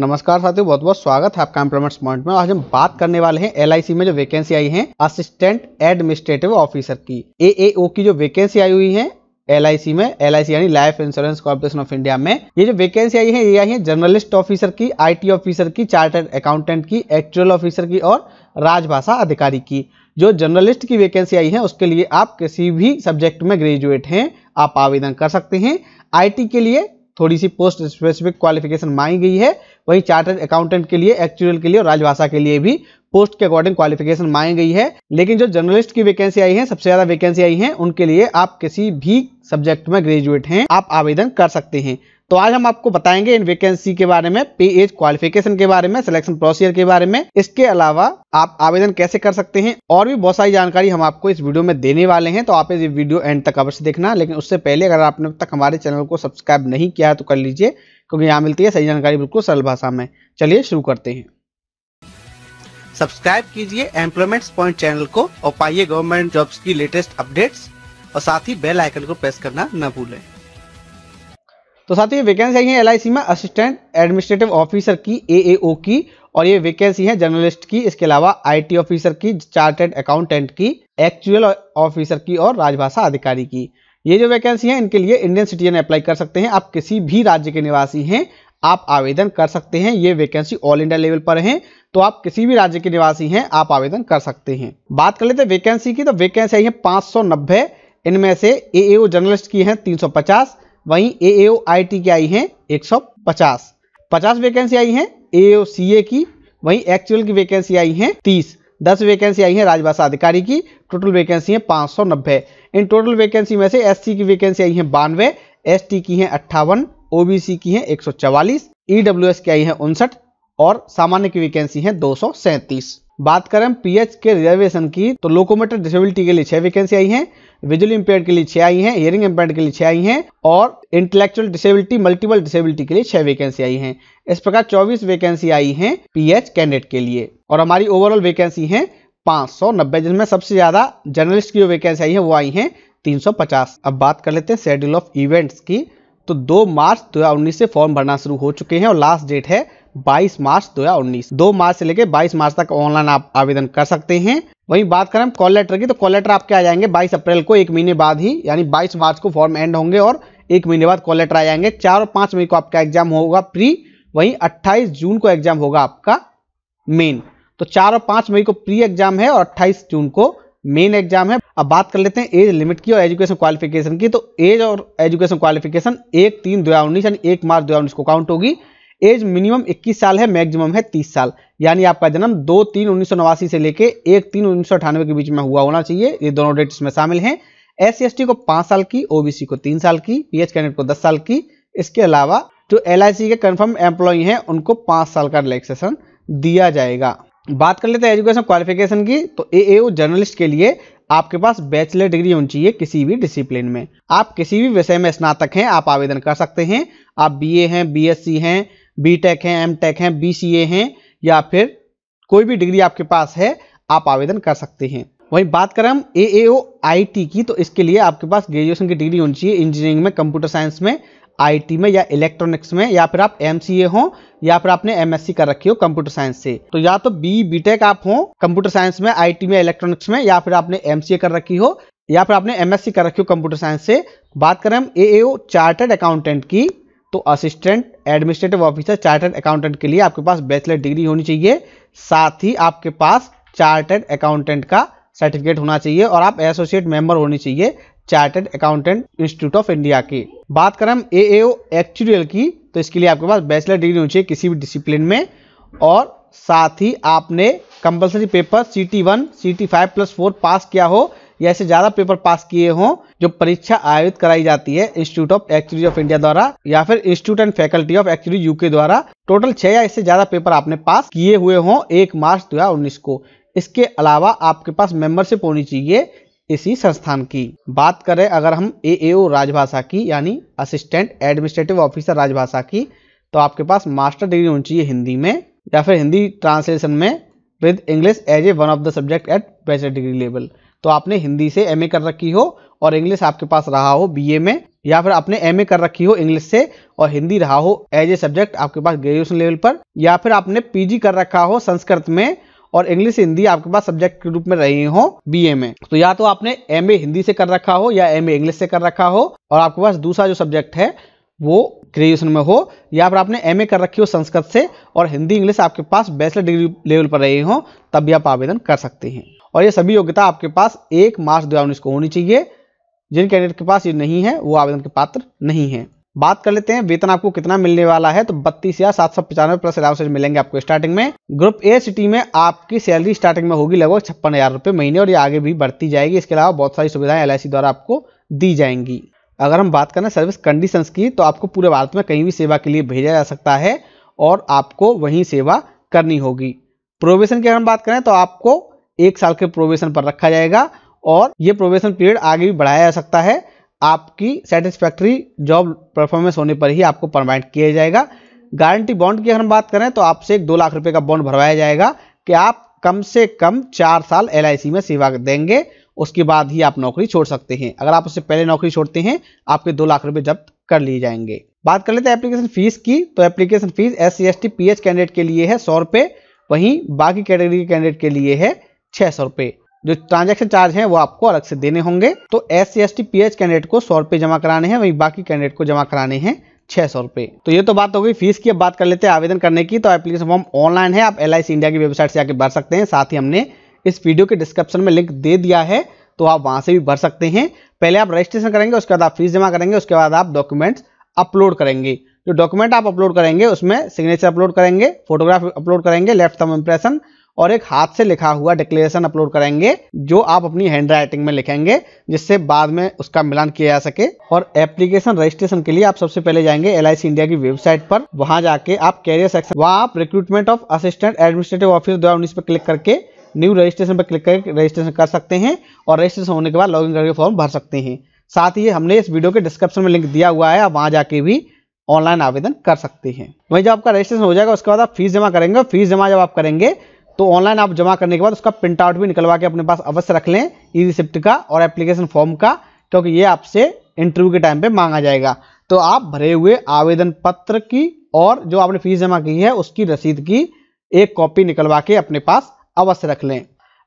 नमस्कार साथियों, बहुत बहुत स्वागत है आपका एम्प्लॉयमेंट पॉइंट में। आज हम बात करने वाले हैं LIC में जो वैकेंसी आई है असिस्टेंट एडमिनिस्ट्रेटिव ऑफिसर की। AAO की जो वैकेंसी आई हुई है LIC में, LIC यानी life insurance corporation of India में ये जो वैकेंसी आई है ये आई है जर्नलिस्ट ऑफिसर की, IT ऑफिसर की, चार्टर्ड अकाउंटेंट की, एक्चुअल ऑफिसर की और राजभाषा अधिकारी की। जो जर्नलिस्ट की वैकेंसी आई है उसके लिए आप किसी भी सब्जेक्ट में ग्रेजुएट हैं आप आवेदन कर सकते हैं। IT के लिए थोड़ी सी पोस्ट स्पेसिफिक क्वालिफिकेशन मांगी गई है, वहीं चार्टर्ड अकाउंटेंट के लिए, एक्चुअरियल के लिए और राजभाषा के लिए भी पोस्ट के अकॉर्डिंग क्वालिफिकेशन मांगी गई है। लेकिन जो जर्नलिस्ट की वैकेंसी आई है, सबसे ज्यादा वैकेंसी आई है, उनके लिए आप किसी भी सब्जेक्ट में ग्रेजुएट हैं आप आवेदन कर सकते हैं। तो आज हम आपको बताएंगे इन वैकेंसी के बारे में, पे एज क्वालिफिकेशन के बारे में, सिलेक्शन प्रोसीजर के बारे में, इसके अलावा आप आवेदन कैसे कर सकते हैं और भी बहुत सारी जानकारी हम आपको इस वीडियो में देने वाले हैं। तो आप इस वीडियो एंड तक अवश्य देखना, लेकिन उससे पहले अगर आपने अब तक हमारे चैनल को सब्सक्राइब नहीं किया है तो कर लीजिए, क्योंकि यहाँ मिलती है सही जानकारी बिल्कुल सरल भाषा में। चलिए शुरू करते हैं। सब्सक्राइब कीजिए एम्प्लॉयमेंट पॉइंट चैनल को और पाइए गवर्नमेंट जॉब्स की लेटेस्ट अपडेट्स, और साथ ही बेल आइकन को प्रेस करना न भूलें। तो साथ ही वैकेंसी आई है LIC में असिस्टेंट एडमिनिस्ट्रेटिव ऑफिसर की, AAO की, और ये वैकेंसी है जर्नलिस्ट की, इसके अलावा IT ऑफिसर की, चार्टर्ड अकाउंटेंट की, एक्चुअल ऑफिसर की और राजभाषा अधिकारी की। ये जो वैकेंसी है इनके लिए इंडियन सिटीजन अप्लाई कर सकते हैं। आप किसी भी राज्य के निवासी हैं आप आवेदन कर सकते हैं। ये वैकेंसी ऑल इंडिया लेवल पर है, तो आप किसी भी राज्य के निवासी हैं आप आवेदन कर सकते हैं। बात कर लेते हैं वैकेंसी की, तो वैकेंसी आई है 590, इनमें से AAO जर्नलिस्ट की है 350, वहीं AAO IT की आई हैं 150, 50 वैकेंसी आई हैं AAO CA की, वहीं एक्चुअल की वैकेंसी आई हैं 30, 10 वैकेंसी आई हैं राजभाषा अधिकारी की। टोटल वैकेंसी है 590। इन टोटल वैकेंसी में से SC की वैकेंसी आई है 92, ST की है 58, OBC की है 144, EWS की आई है 59 और सामान्य की वैकेंसी है 237। बात करें PH के रिजर्वेशन की, तो लोकोमोटर डिसेबिलिटी के लिए 6 वैकेंसी आई हैं, विजुअली इम्पेयर्ड के लिए 6 आई हैं, हियरिंग इम्पेयर्ड के लिए 6 आई हैं और इंटेलेक्चुअल डिसेबिलिटी, मल्टीपल डिसेबिलिटी के लिए 6 वैकेंसी आई हैं। इस प्रकार 24 वैकेंसी आई हैं PH कैंडिडेट के लिए और हमारी ओवरऑल वैकेंसी है 590, जिसमें सबसे ज्यादा जर्नलिस्ट की जो वैकेंसी आई है वो आई है 350। अब बात कर लेते हैं शेड्यूल ऑफ इवेंट्स की, तो 2 मार्च 2019 से फॉर्म भरना शुरू हो चुके हैं और लास्ट डेट है 22 मार्च 2019। 2 मार्च से लेकर 22 मार्च तक ऑनलाइन आप आवेदन कर सकते हैं। वहीं बात करें कॉल लेटर की, तो कॉल लेटर आपके आ जाएंगे 22 अप्रैल को, एक महीने बाद ही, यानी 22 मार्च को फॉर्म एंड होंगे और एक महीने बाद कॉल लेटर आ जाएंगे। 4 और 5 मई को आपका एग्जाम होगा प्री, वहीं 28 जून को एग्जाम होगा आपका मेन। तो 4 और 5 मई को प्री एग्जाम है और 28 जून को मेन एग्जाम है। अब बात कर लेते हैं एज लिमिट की और एजुकेशन क्वालिफिकेशन की, तो एज और एजुकेशन क्वालिफिकेशन 1/3/2019 यानी 1 मार्च 2019 को काउंट होगी। एज मिनिमम 21 साल है, मैक्सिमम है 30 साल, यानी आपका जन्म 2-3-1989 से लेके 1-3-1998 के बीच में हुआ होना चाहिए। ये दोनों डेट्स में शामिल हैं। SC/ST को 5 साल की, OBC को 3 साल की, PH कैंडिडेट को 10 साल की। इसके अलावा जो LIC के कंफर्म एम्प्लॉय हैं उनको 5 साल का रिलैक्सेशन दिया जाएगा। बात कर लेते हैं एजुकेशन क्वालिफिकेशन की, तो AAO जर्नलिस्ट के लिए आपके पास बैचलर डिग्री होनी चाहिए किसी भी डिसिप्लिन में। आप किसी भी विषय में स्नातक हैं आप आवेदन कर सकते हैं। आप BA हैं, BSc हैं, BTech हैं, MTech हैं, BCA हैं या फिर कोई भी डिग्री आपके पास है आप आवेदन कर सकते हैं। वहीं बात करें हम AAO IT की, तो इसके लिए आपके पास ग्रेजुएशन की डिग्री होनी चाहिए इंजीनियरिंग में, कंप्यूटर साइंस में, IT में या इलेक्ट्रॉनिक्स में, या फिर आप MCA हो या फिर आपने MSc कर रखी हो कंप्यूटर साइंस से। तो या तो BTech आप हो कंप्यूटर साइंस में, IT में, इलेक्ट्रॉनिक्स में, या फिर आपने MCA कर रखी हो या फिर आपने MSc कर रखी हो कंप्यूटर साइंस से। बात करें हम AAO चार्टर्ड अकाउंटेंट की, तो assistant administrative officer chartered accountant के लिए आपके पास बैचलर डिग्री होनी चाहिए, साथ ही आपके पास चार्टर्ड अकाउंटेंट का सर्टिफिकेट होना चाहिए और आप एसोसिएट मेंबर होने चाहिए chartered accountant institute of India की। बात करें हम AAO एक्चुरियल की, तो इसके लिए आपके पास बैचलर डिग्री होनी चाहिए किसी भी डिसिप्लिन में और साथ ही आपने कंपल्सरी पेपर CT1, CT5+4 पास किया हो या इससे ज्यादा पेपर पास किए हों, जो परीक्षा आयोजित कराई जाती है institute of actuaries of India द्वारा या फिर institute and faculty of actuaries UK द्वारा। टोटल 6 या इससे ज्यादा पेपर आपने पास किए हुए हों 1 मार्च 2019 को। इसके अलावा आपके पास मेंबरशिप होनी चाहिए इसी संस्थान की। बात करें अगर हम AAO राजभाषा की, यानी असिस्टेंट एडमिनिस्ट्रेटिव ऑफिसर राजभाषा की, तो आपके पास मास्टर डिग्री होनी चाहिए हिंदी में या फिर हिंदी ट्रांसलेशन में with English as a one of the subject at bachelor degree level. तो आपने हिंदी से MA कर रखी हो और इंग्लिश आपके पास रहा हो बीए में या फिर आपने एमए कर रखी हो इंग्लिश से और हिंदी रहा हो एज ए सब्जेक्ट आपके पास ग्रेजुएशन लेवल पर, या फिर आपने पीजी कर रखा हो संस्कृत में और इंग्लिश हिंदी आपके पास सब्जेक्ट के रूप में रही हो बीए में। तो या तो आपने एमए हिंदी से कर रखा हो या एमए इंग्लिश से कर रखा हो और आपके पास दूसरा जो सब्जेक्ट है वो ग्रेजुएशन में हो, या फिर आपने एमए कर रखी हो संस्कृत से और हिंदी इंग्लिश आपके पास बैचलर डिग्री लेवल पर रही हो, तब भी आप आवेदन कर सकते हैं। और ये सभी योग्यता आपके पास 1 मार्च 2019 को होनी चाहिए। जिन कैंडिडेट के पास ये नहीं है वो आवेदन के पात्र नहीं है। बात कर लेते हैं वेतन आपको कितना मिलने वाला है, तो 32,795 प्लस अलाउंसेज मिलेंगे आपको स्टार्टिंग में। ग्रुप ए सिटी में आपकी सैलरी स्टार्टिंग में होगी लगभग 56,000 रुपये महीने और ये आगे भी बढ़ती जाएगी। इसके अलावा बहुत सारी सुविधाएं LIC द्वारा आपको दी जाएंगी। अगर हम बात करें सर्विस कंडीशंस की, तो आपको पूरे भारत में कहीं भी सेवा के लिए भेजा जा सकता है और आपको वहीं सेवा करनी होगी। प्रोबेशन की अगर हम बात करें तो आपको 1 साल के प्रोबेशन पर रखा जाएगा और ये प्रोबेशन पीरियड आगे भी बढ़ाया जा सकता है। आपकी सेटिस्फैक्ट्री जॉब परफॉर्मेंस होने पर ही आपको परमानेंट किया जाएगा। गारंटी बॉन्ड की अगर हम बात करें तो आपसे एक 2 लाख रुपए का बॉन्ड भरवाया जाएगा कि आप कम से कम 4 साल LIC में सेवा देंगे, उसके बाद ही आप नौकरी छोड़ सकते हैं। अगर आप उससे पहले नौकरी छोड़ते हैं आपके 2 लाख रुपए जब्त कर लिए जाएंगे। बात कर लेते हैं एप्लीकेशन फीस की, तो application fees SC ST PH candidate के लिए है 100 रुपये, वहीं बाकी कैटेगरी के कैंडिडेट के लिए है 600 रुपये। जो ट्रांजैक्शन चार्ज है वो आपको अलग से देने होंगे। तो SC ST PH कैंडिडेट को 100 रुपये जमा कराने हैं, वहीं बाकी कैंडिडेट को जमा कराने हैं 600 रुपये। तो ये तो बात हो गई फीस की। अब बात कर लेते हैं आवेदन करने की। तो एप्लीकेशन फॉर्म ऑनलाइन है, आप LIC इंडिया की वेबसाइट से आके भर सकते हैं। साथ ही हमने इस वीडियो के डिस्क्रिप्शन में लिंक दे दिया है, तो आप वहां से भी भर सकते हैं। पहले आप रजिस्ट्रेशन करेंगे, उसके बाद आप फीस जमा करेंगे, उसके बाद आप डॉक्यूमेंट्स अपलोड करेंगे। जो डॉक्यूमेंट आप अपलोड करेंगे उसमें सिग्नेचर अपलोड करेंगे, फोटोग्राफ अपलोड करेंगे, लेफ्ट थंब इंप्रेशन और एक हाथ से लिखा हुआ डिक्लेरेशन अपलोड करेंगे जो आप अपनी हैंड राइटिंग में लिखेंगे, जिससे बाद में उसका मिलान किया जा सके। और एप्लीकेशन रजिस्ट्रेशन के लिए आप सबसे पहले जाएंगे LIC इंडिया की वेबसाइट पर। वहां जाके आप कैरियर सेक्शन, वहां आप recruitment of assistant administrative officer 2019 पर क्लिक करके न्यू रजिस्ट्रेशन पर क्लिक करके रजिस्ट्रेशन कर सकते हैं और रजिस्ट्रेशन होने के बाद लॉगिन करके फॉर्म भर सकते हैं। साथ ही हमने इस वीडियो के डिस्क्रिप्शन में लिंक दिया हुआ है, आप वहां जाके भी ऑनलाइन आवेदन कर सकते हैं। वहीं जब आपका रजिस्ट्रेशन हो जाएगा उसके बाद आप फीस जमा करेंगे। फीस जमा जब आप करेंगे तो ऑनलाइन आप जमा करने के बाद उसका प्रिंट आउट भी निकलवा के अपने पास अवश्य रख लें, ई रिसिप्ट का और एप्लीकेशन फॉर्म का, क्योंकि ये आपसे इंटरव्यू के टाइम पे मांगा जाएगा। तो आप भरे हुए आवेदन पत्र की और जो आपने फीस जमा की है उसकी रसीद की एक कॉपी निकलवा के अपने पास अवश्य रख लें।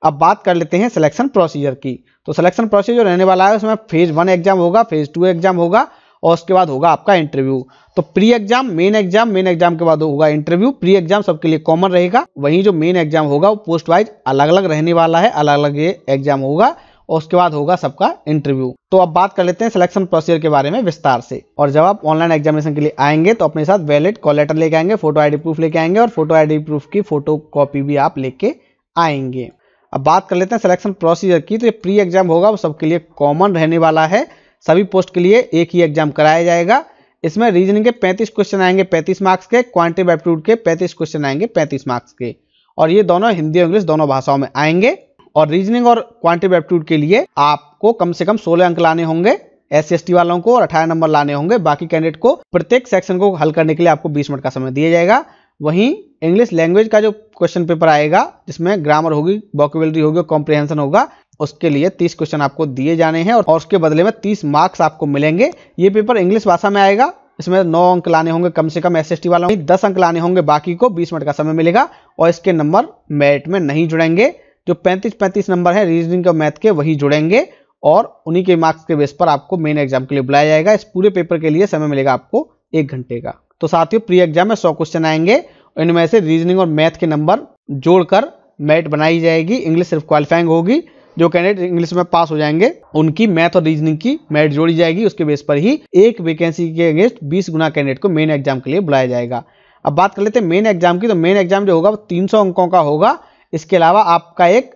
अब बात कर लेते हैं सिलेक्शन प्रोसीजर की। तो सिलेक्शन प्रोसीजर रहने वाला है, उसमें फेज 1 एग्जाम होगा, फेज 2 एग्जाम होगा और उसके बाद होगा आपका इंटरव्यू। तो प्री एग्जाम, मेन एग्जाम के बाद होगा इंटरव्यू। प्री एग्जाम सबके लिए कॉमन रहेगा, वहीं जो मेन एग्जाम होगा वो पोस्ट वाइज अलग अलग रहने वाला है, अलग अलग ये एग्जाम होगा और उसके बाद होगा सबका इंटरव्यू। तो अब बात कर लेते हैं सिलेक्शन प्रोसीजर के बारे में विस्तार से। और जब आप ऑनलाइन एग्जामिनेशन के लिए आएंगे तो अपने साथ वैलिड कॉल लेटर लेके आएंगे, फोटो ID प्रूफ लेके आएंगे और फोटो ID प्रूफ की फोटो कॉपी भी आप लेके आएंगे। अब बात कर लेते हैं सिलेक्शन प्रोसीजर की। तो ये प्री एग्जाम होगा वो सबके लिए कॉमन रहने वाला है, सभी पोस्ट के लिए एक ही एग्जाम कराया जाएगा। इसमें रीजनिंग के 35 क्वेश्चन आएंगे 35 मार्क्स के, क्वांटिटेटिव एप्टीट्यूड के 35 क्वेश्चन आएंगे 35 मार्क्स के और ये दोनों हिंदी और इंग्लिश दोनों भाषाओं में आएंगे। और रीजनिंग और क्वांटिटेटिव एप्टीट्यूड के लिए आपको कम से कम 16 अंक लाने होंगे SC ST वालों को और 18 नंबर लाने होंगे बाकी कैंडिडेट को। प्रत्येक सेक्शन को हल करने के लिए आपको 20 मिनट का समय दिया जाएगा। वहीं इंग्लिश लैंग्वेज का जो क्वेश्चन पेपर आएगा जिसमें ग्रामर होगी, वोकैबुलरी होगी, कॉम्प्रिहेंशन होगा, उसके लिए 30 क्वेश्चन आपको दिए जाने हैं और उसके बदले में 30 मार्क्स आपको मिलेंगे। ये पेपर इंग्लिश भाषा में आएगा, इसमें 9 अंक लाने होंगे कम से कम SC ST वालों को, 10 अंक लाने होंगे, बाकी को 20 मिनट का समय मिलेगा और इसके नंबर मैरिट में नहीं जुड़ेंगे। जो 35-35 नंबर है रीजनिंग और मैथ के वही जुड़ेंगे और उन्हीं के मार्क्स के बेस पर आपको मेन एग्जाम के लिए बुलाया जाएगा। इस पूरे पेपर के लिए समय मिलेगा आपको 1 घंटे का। तो साथियों प्री एग्जाम में 100 क्वेश्चन आएंगे, इनमें से रीजनिंग और मैथ के नंबर जोड़कर मैरिट बनाई जाएगी। इंग्लिश सिर्फ क्वालिफाइंग होगी, जो कैंडिडेट इंग्लिश में पास हो जाएंगे उनकी मैथ और रीजनिंग की मैरिट जोड़ी जाएगी। उसके बेस पर ही एक वैकेंसी के अगेंस्ट 20 गुना कैंडिडेट को मेन एग्जाम के लिए बुलाया जाएगा। अब बात कर लेते हैं मेन एग्जाम की। तो मेन एग्जाम जो होगा वो 300 अंकों का होगा। इसके अलावा आपका एक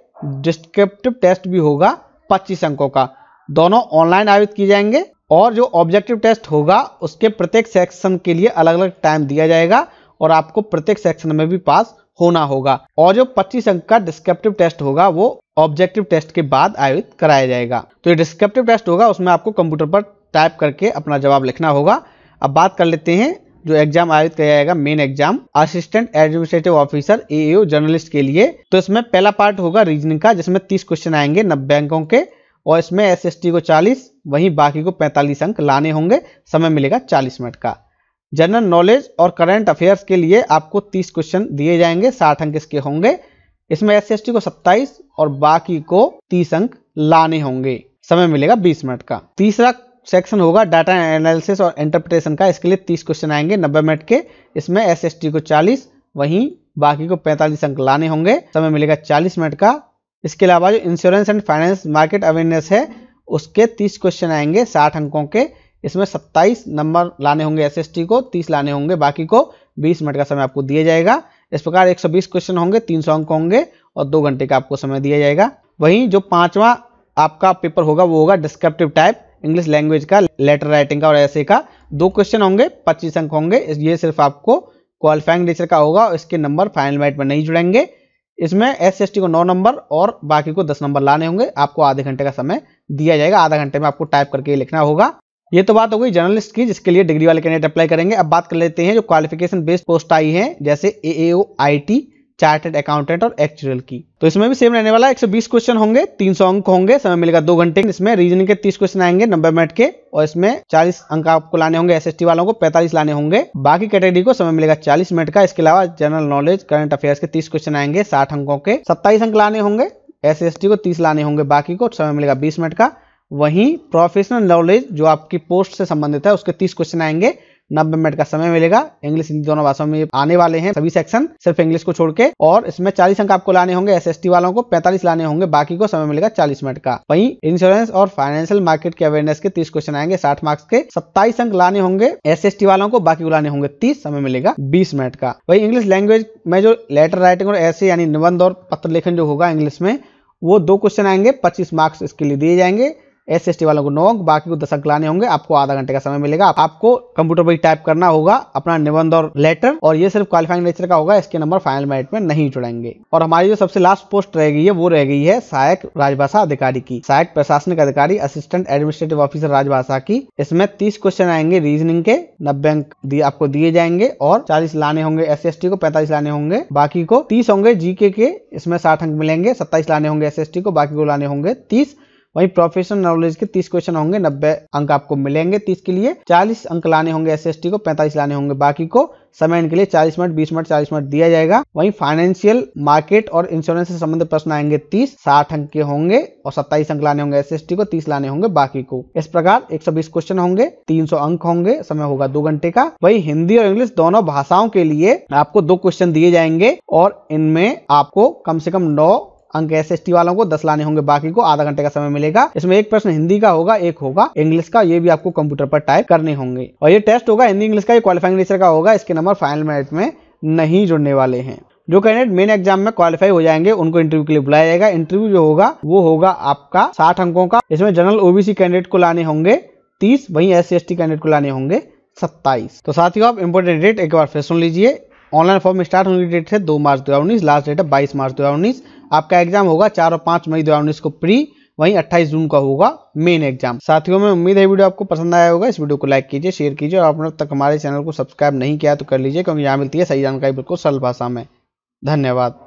डिस्क्रिप्टिव टेस्ट भी होगा 25 अंकों का, दोनों ऑनलाइन आयोजित किए जाएंगे। और जो ऑब्जेक्टिव टेस्ट होगा उसके प्रत्येक सेक्शन के लिए अलग अलग टाइम दिया जाएगा और आपको प्रत्येक सेक्शन में भी पास होना होगा। और जो 25 अंक का डिस्क्रिप्टिव टेस्ट होगा वो ऑब्जेक्टिव टेस्ट के बाद आयोजित कराया जाएगा। तो ये डिस्क्रिप्टिव टेस्ट होगा, उसमें आपको कंप्यूटर पर टाइप करके अपना जवाब लिखना होगा। अब बात कर लेते हैं जो एग्जाम आयोजित किया जाएगा main exam assistant administrative officer AAO journalist के लिए। तो इसमें पहला पार्ट होगा रीजनिंग का, जिसमें 30 क्वेश्चन आएंगे 90 अंकों के और इसमें एसएसटी को 40 वहीं बाकी को 45 अंक लाने होंगे। समय मिलेगा 40 मिनट का। जनरल नॉलेज और करंट अफेयर्स के लिए आपको 30 क्वेश्चन दिए जाएंगे, 60 अंक इसके होंगे। इसमें एसएसटी को 27 और बाकी को 30 अंक लाने होंगे। समय मिलेगा 20 मिनट का। तीसरा सेक्शन होगा डाटा एनालिसिस और इंटरप्रिटेशन का। इसके लिए 30 क्वेश्चन आएंगे 90 मिनट के। इसमें एसएसटी को 40 वहीं बाकी को 45 अंक लाने होंगे। समय मिलेगा 40 मिनट का। इसके अलावा जो insurance and finance market awareness है उसके 30 क्वेश्चन आएंगे 60 अंकों के। इसमें 27 नंबर लाने होंगे एसएसटी को, 30 लाने होंगे बाकी को। 20 मिनट का समय आपको दिया जाएगा। इस प्रकार 120 क्वेश्चन होंगे, 300 अंक होंगे और 2 घंटे का आपको समय दिया जाएगा। वहीं जो पांचवा आपका पेपर होगा वो होगा डिस्क्रिप्टिव टाइप इंग्लिश लैंग्वेज का, लेटर राइटिंग का और ऐसे का। 2 क्वेश्चन होंगे, 25 अंक होंगे। ये सिर्फ आपको क्वालिफाइंग नेचर का होगा और इसके नंबर फाइनल मेरिट में नहीं जुड़ेंगे। इसमें एसएसटी को 9 नंबर और बाकी को 10 नंबर लाने होंगे। आपको आधे घंटे का समय दिया जाएगा। आधा घंटे में आपको टाइप करके लिखना होगा। ये तो बात हो गई जर्नलिस्ट की, जिसके लिए डिग्री वाले कैंडिडेट अप्लाई करेंगे। अब बात कर लेते हैं जो क्वालिफिकेशन बेस्ड पोस्ट आई है, जैसे AAO IT, चार्टर्ड अकाउंटेंट और एक्चुअल की। तो इसमें भी सेम रहने वाला है। 120 क्वेश्चन होंगे, 300 अंक होंगे। समय मिलेगा 2 घंटे। इसमें रीजनिंग के 30 क्वेश्चन आएंगे 90 मिनट के और इसमें 40 अंक आपको लाने होंगे। एसएसटी वालों को 45 लाने होंगे। बाकी कैटेगरी को समय मिलेगा 40 मिनट का। इसके अलावा जनरल नॉलेज करंट अफेयर्स के 30 क्वेश्चन आएंगे 60 अंकों के। 27 अंक लाने होंगे। एसएसटी को 30 लाने होंगे बाकी को। समय मिलेगा 20 मिनट का। वहीं प्रोफेशनल नॉलेज जो आपकी पोस्ट से संबंधित है उसके 30 क्वेश्चन आएंगे। 90 मिनट का समय मिलेगा। इंग्लिश हिंदी दोनों भाषाओं में आने वाले हैं सभी सेक्शन, सिर्फ इंग्लिश को छोड़ के। और इसमें 40 अंक आपको लाने होंगे। एसएसटी वालों को 45 लाने होंगे बाकी को। समय मिलेगा 40 मिनट का। वहीं इंश्योरेंस और फाइनेंशियल मार्केट के अवेयरनेस के 30 क्वेश्चन आएंगे 60 मार्क्स के। 27 अंक लाने होंगे एसएसटी वालों को, बाकी को लाने होंगे 30। समय मिलेगा 20 मिनट का। वही इंग्लिश लैंग्वेज में जो लेटर राइटिंग और ऐसे यानी निबंध और पत्र लेखन जो होगा इंग्लिश में, वो 2 क्वेश्चन आएंगे, 25 मार्क्स इसके लिए दिए जाएंगे। एसएसटी वालों को 9 अंक बाकी को 10 अंक लाने होंगे। आपको आधा घंटे का समय मिलेगा। आपको कंप्यूटर पर ही टाइप करना होगा अपना निबंध और लेटर, और ये सिर्फ क्वालिफाइंग नेचर का होगा। इसके नंबर फाइनल मेरिट में नहीं जुड़ेंगे। और हमारी जो सबसे लास्ट पोस्ट रह गई है वो रह गई है सहायक राजभाषा अधिकारी की, सहायक प्रशासनिक अधिकारी असिस्टेंट एडमिनिस्ट्रेटिव ऑफिसर राजभाषा की। इसमें 30 क्वेश्चन आएंगे रीजनिंग के, 90 अंक आपको दिए जाएंगे और 40 लाने होंगे एसएसटी को, 45 लाने होंगे बाकी को, 30 होंगे जीके के। इसमें 60 अंक मिलेंगे। 27 लाने होंगे एसएसटी को, बाकी को लाने होंगे 30। वहीं प्रोफेशनल नॉलेज के 30 क्वेश्चन होंगे, 90 अंक आपको मिलेंगे 30 के लिए। 40 अंक लाने होंगे एसएसटी को, 45 लाने होंगे बाकी को। समय इनके लिए 40 मिनट, 20 मिनट, 40 मिनट दिया जाएगा। वहीं फाइनेंशियल मार्केट और इंश्योरेंस से संबंधित प्रश्न आएंगे 30, 60 अंक के होंगे और 27 अंक लाने होंगे एसएसटी को, 30 लाने होंगे बाकी को। इस प्रकार 120 क्वेश्चन होंगे, 300 अंक होंगे। समय होगा 2 घंटे का। वहीं हिंदी और इंग्लिश दोनों भाषाओं के लिए आपको 2 क्वेश्चन दिए जाएंगे और इनमें आपको कम से कम 9 अंक एसएसटी वालों को, 10 लाने होंगे बाकी को। आधा घंटे का समय मिलेगा। इसमें 1 प्रश्न हिंदी का होगा, 1 होगा इंग्लिश का। ये भी आपको कंप्यूटर पर टाइप करने होंगे। और ये टेस्ट होगा हिंदी इंग्लिश का, ये क्वालिफाइंग नेचर का होगा। इसके नंबर फाइनल मेरिट में नहीं जुड़ने वाले हैं। जो कैंडिडेट मेन एग्जाम में क्वालिफाई हो जाएंगे उनको इंटरव्यू के लिए बुलाया जाएगा। इंटरव्यू जो होगा वो होगा आपका 60 अंकों का। इसमें जनरल ओबीसी कैंडिडेट को लाने होंगे 30, वहीं एससी/एसटी कैंडिडेट को लाने होंगे 27। तो साथियों, आप इंपोर्टेंट डेट एक बार फिर सुन लीजिए। ऑनलाइन फॉर्म स्टार्ट होने की डेट है 2 मार्च 2019, लास्ट डेट है 22 मार्च 2019। आपका एग्जाम होगा 4 और 5 मई 2019 को प्री, वहीं 28 जून का होगा मेन एग्जाम। साथियों, में उम्मीद है वीडियो आपको पसंद आया होगा। इस वीडियो को लाइक कीजिए, शेयर कीजिए और आपने अब तक हमारे चैनल को सब्सक्राइब नहीं किया तो कर लीजिए, क्योंकि यहाँ मिलती है सही जानकारी बिल्कुल सरल भाषा में। धन्यवाद।